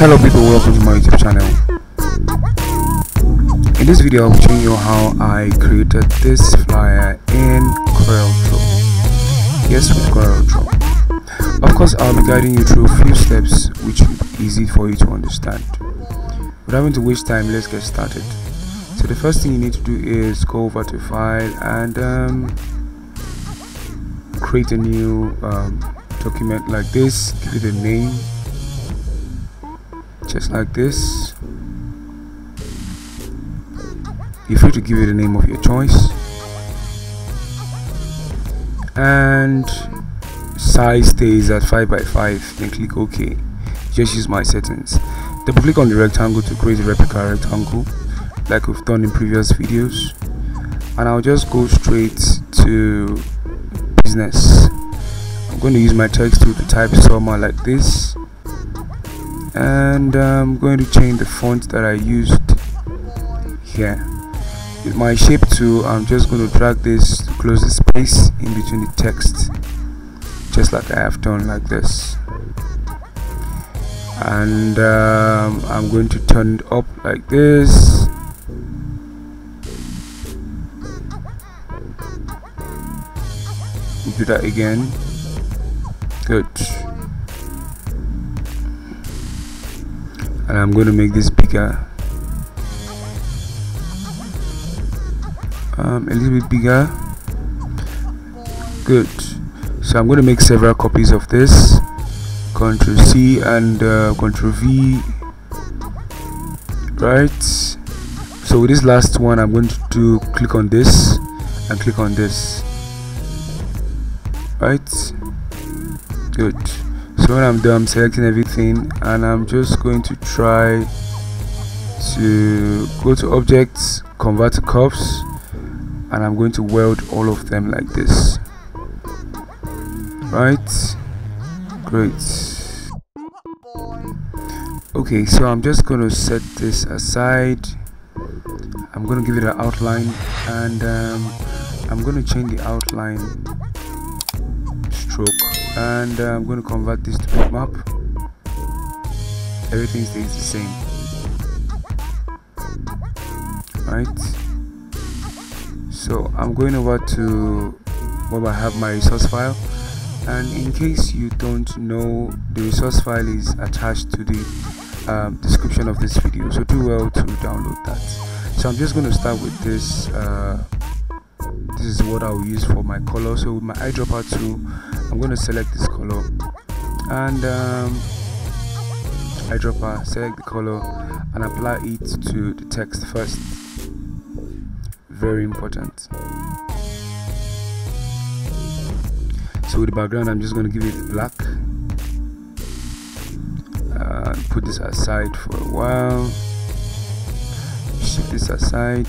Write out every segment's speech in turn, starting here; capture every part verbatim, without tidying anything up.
Hello people, welcome to my YouTube channel. In this video I'll show you how I created this flyer in CorelDraw. Yes, with CorelDraw. Of course I'll be guiding you through a few steps which will be easy for you to understand. Without having to waste time, let's get started. So the first thing you need to do is go over to file and um, create a new um, document like this. Give it a name. Just like this. You're free to give it a name of your choice and size stays at five by five, then click OK. Just use my settings, then click on the rectangle to create a replica rectangle like we've done in previous videos, and I'll just go straight to business. I'm going to use my text tool to type somewhere like this, and I'm going to change the font that I used here. With my shape tool, I'm just going to drag this to close the space in between the text, just like I have done like this, and um, I'm going to turn it up like this, do that again, good. And I'm going to make this bigger, um, a little bit bigger, good. So I'm going to make several copies of this, Control C and uh, Control V, right? So with this last one I'm going to do, click on this and click on this, right? Good. So when I'm done, I'm selecting everything and I'm just going to try to go to objects, convert to curves, and I'm going to weld all of them like this. Right? Great. Okay, so I'm just going to set this aside. I'm going to give it an outline, and um, I'm going to change the outline stroke. And uh, I'm going to convert this to bitmap. Everything stays the same, right? So I'm going over to where I have my resource file, and in case you don't know, the resource file is attached to the um, description of this video, so do well to download that. So I'm just going to start with this. Uh, this is what I'll use for my color. So with my eyedropper tool, I'm going to select this color and um, eyedropper, select the color and apply it to the text first. Very important. So with the background, I'm just going to give it black. Uh, put this aside for a while. Shift this aside.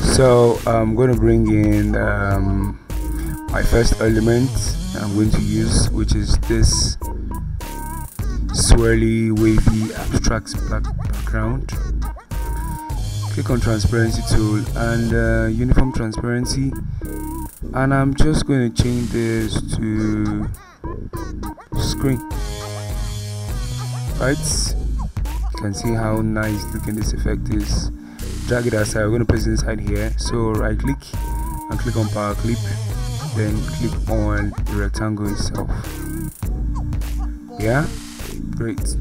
So I'm going to bring in um, my first element I'm going to use, which is this swirly, wavy, abstract black background. Click on transparency tool and uh, uniform transparency, and I'm just going to change this to screen. Right? You can see how nice looking this effect is. Drag it aside. We're going to place it inside here. So right click and click on power clip. Then click on the rectangle itself. Yeah, great.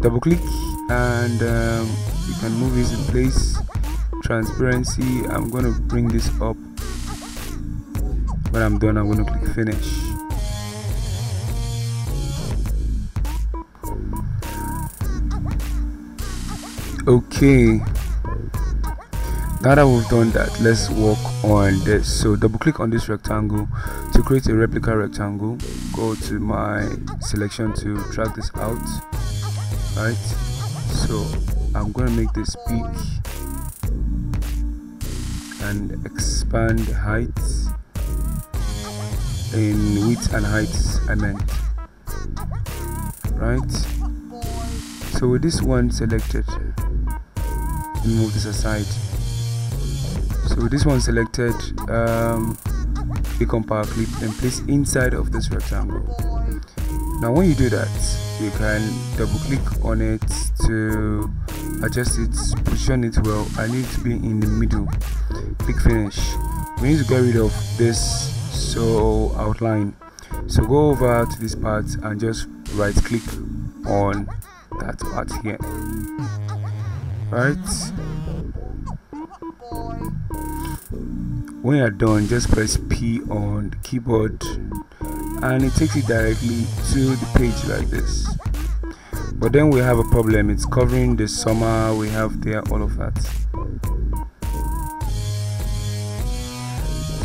Double click and um, you can move this in place. Transparency, I'm going to bring this up. When I'm done, I'm going to click finish. Okay, now that we've done that, let's work on this. So double click on this rectangle to create a replica rectangle. Go to my selection to drag this out. Right, so I'm going to make this big and expand height in width and height I meant. Right, so with this one selected, move this aside. So with this one selected, um, click on power clip and place inside of this rectangle. Now when you do that, you can double click on it to adjust it, position it well. I need to be in the middle. Click finish. We need to get rid of this so outline, so go over to this part and just right click on that part here, right? When you're done, just press P on the keyboard and it takes it directly to the page like this. But then we have a problem, it's covering the summer we have there, all of that.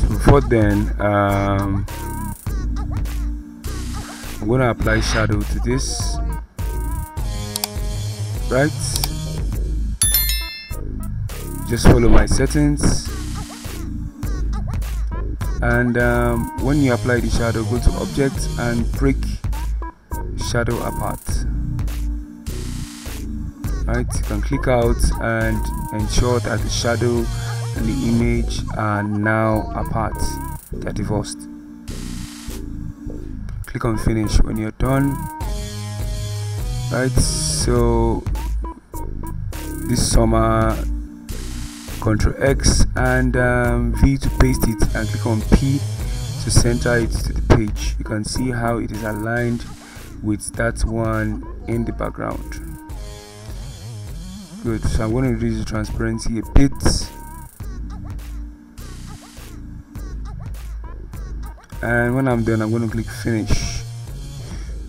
So before then, um, I'm gonna apply shadow to this, right? Just follow my settings, and um, when you apply the shadow, go to object and break shadow apart. Right, you can click out and ensure that the shadow and the image are now apart, they are divorced. Click on finish when you're done. Right, so this summer, Ctrl X and um, V to paste it, and click on P to center it to the page. You can see how it is aligned with that one in the background. Good, so I'm going to reduce the transparency a bit and when I'm done I'm going to click finish,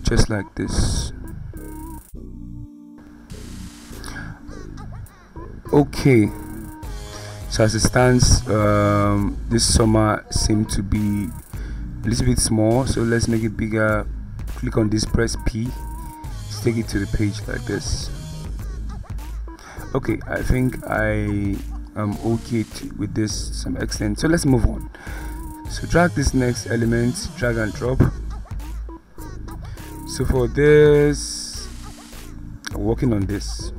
just like this. Okay, so as it stands, um, this summer seemed to be a little bit small, so let's make it bigger. Click on this, press P, let's take it to the page like this. Okay, I think I am okay with this to some extent, so let's move on. So drag this next element, drag and drop. So for this, I'm working on this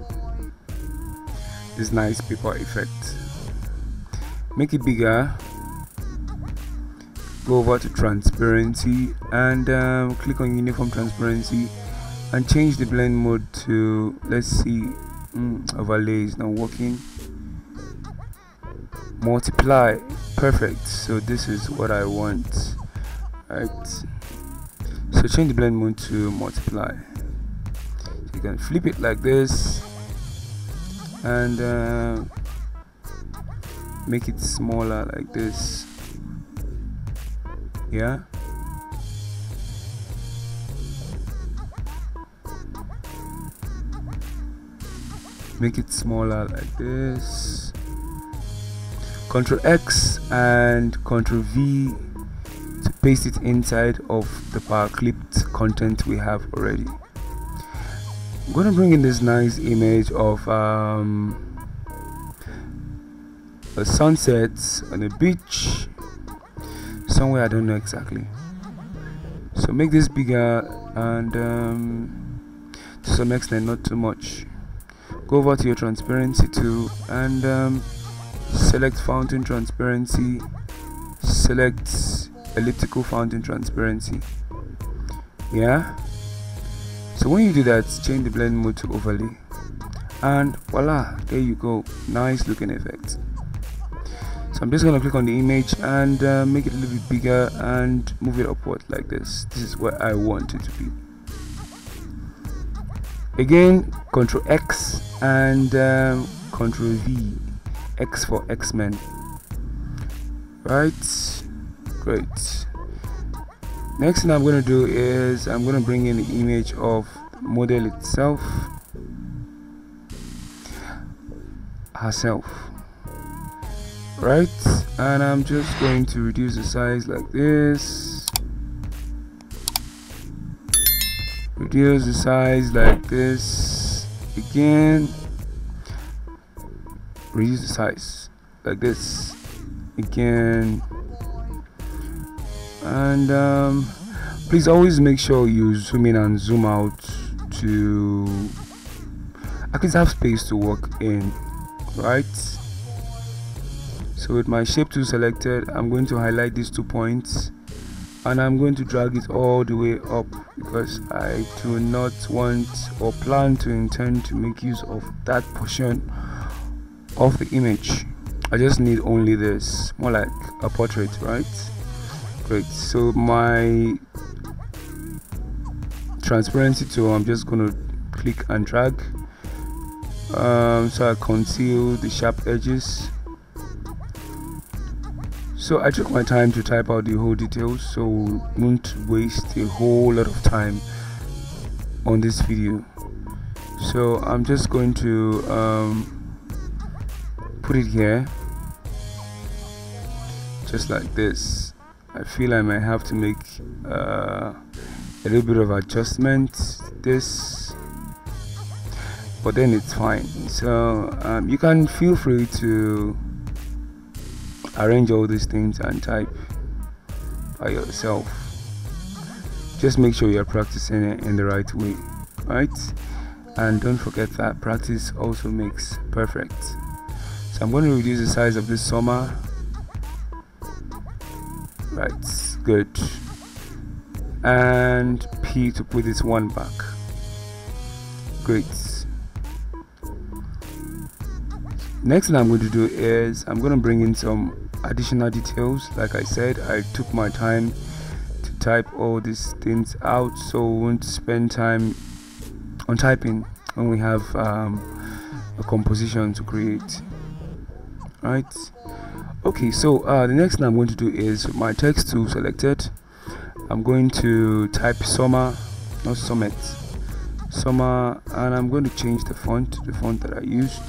this nice paper effect. Make it bigger, go over to transparency and um, click on uniform transparency and change the blend mode to, let's see, Mm, overlay is not working. Multiply, perfect. So this is what I want, right? So change the blend mode to multiply. You can flip it like this and uh, make it smaller like this. Yeah. Make it smaller like this. Ctrl X and Ctrl V to paste it inside of the power clipped content we have already. I'm gonna bring in this nice image of um, a sunset on a beach somewhere, I don't know exactly. So make this bigger and um, to some extent, not too much. Go over to your transparency tool and um, select fountain transparency, select elliptical fountain transparency. Yeah, so when you do that, change the blend mode to overlay and voila, there you go, nice looking effect. So I'm just gonna click on the image and uh, make it a little bit bigger and move it upward like this. This is where I want it to be. Again, Ctrl X and um, Ctrl V, X for X-Men, right? Great. Next thing I'm going to do is I'm going to bring in the image of the model itself, herself, right? And I'm just going to reduce the size like this. Reduce the size like this again. Reduce the size like this again. And um, please always make sure you zoom in and zoom out to at least have space to work in, right? So with my shape tool selected, I'm going to highlight these two points and I'm going to drag it all the way up because I do not want or plan to intend to make use of that portion of the image. I just need only this, more like a portrait, right? Great. So my transparency tool, I'm just going to click and drag, um, so I conceal the sharp edges. So I took my time to type out the whole details, so won't waste a whole lot of time on this video. So I'm just going to um, put it here, just like this. I feel I might have to make uh, a little bit of adjustments this, but then it's fine. So um, you can feel free to arrange all these things and type by yourself. Just make sure you're practicing it in the right way, right? And don't forget that practice also makes perfect. So I'm going to reduce the size of this summer. Right, good. And P to put this one back. Great. Next thing I'm going to do is I'm going to bring in some additional details. Like I said, I took my time to type all these things out, so we won't spend time on typing when we have um, a composition to create. Right? Okay, so uh, the next thing I'm going to do is my text tool selected. I'm going to type summer, not summit, summer, and I'm going to change the font to the font that I used.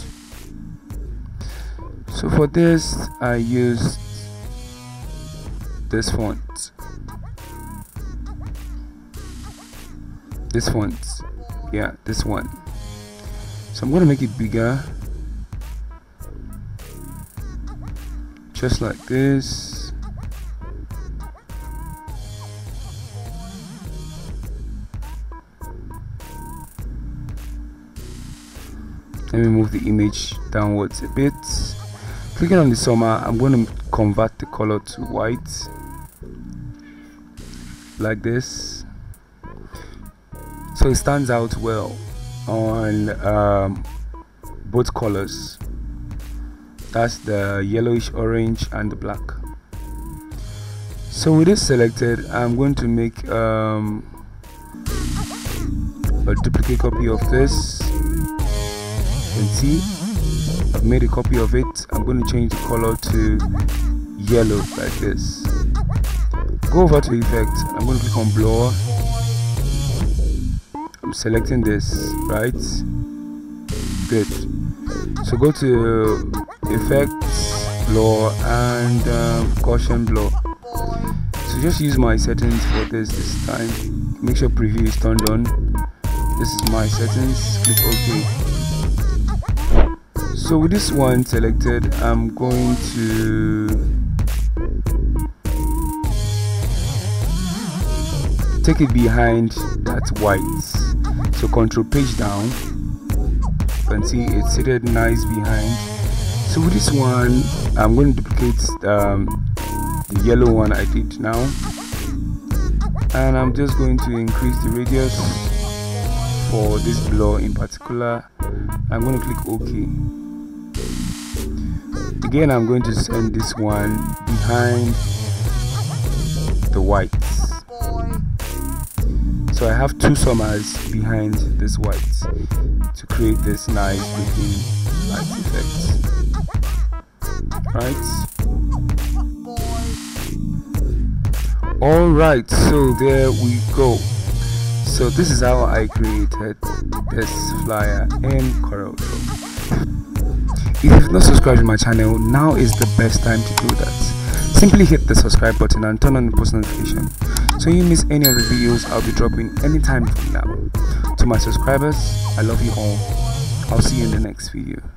So for this, I used this font. This font. Yeah, this one. So I'm going to make it bigger. Just like this. Let me move the image downwards a bit. Clicking on the summer, I'm going to convert the color to white, like this, so it stands out well on um, both colors. That's the yellowish orange and the black. So with this selected, I'm going to make um, a duplicate copy of this. You can see I've made a copy of it. I'm going to change the color to yellow, like this. Go over to effect. I'm going to click on blur. I'm selecting this, right? Good. So go to effects, blur, and um, Gaussian blur. So just use my settings for this this time. Make sure preview is turned on. This is my settings. Click OK. So with this one selected, I'm going to take it behind that white. So control page down. You can see it's seated nice behind. So with this one, I'm going to duplicate um, the yellow one I did now. And I'm just going to increase the radius for this blur in particular. I'm going to click OK. Again, I'm going to send this one behind the white. So I have two summers behind this white to create this nice looking light effect. Right? Alright, so there we go. So this is how I created this flyer in CorelDraw. If you've not subscribed to my channel, now is the best time to do that. Simply hit the subscribe button and turn on the post notification so you miss any of the videos I'll be dropping anytime from now. To my subscribers, I love you all. I'll see you in the next video.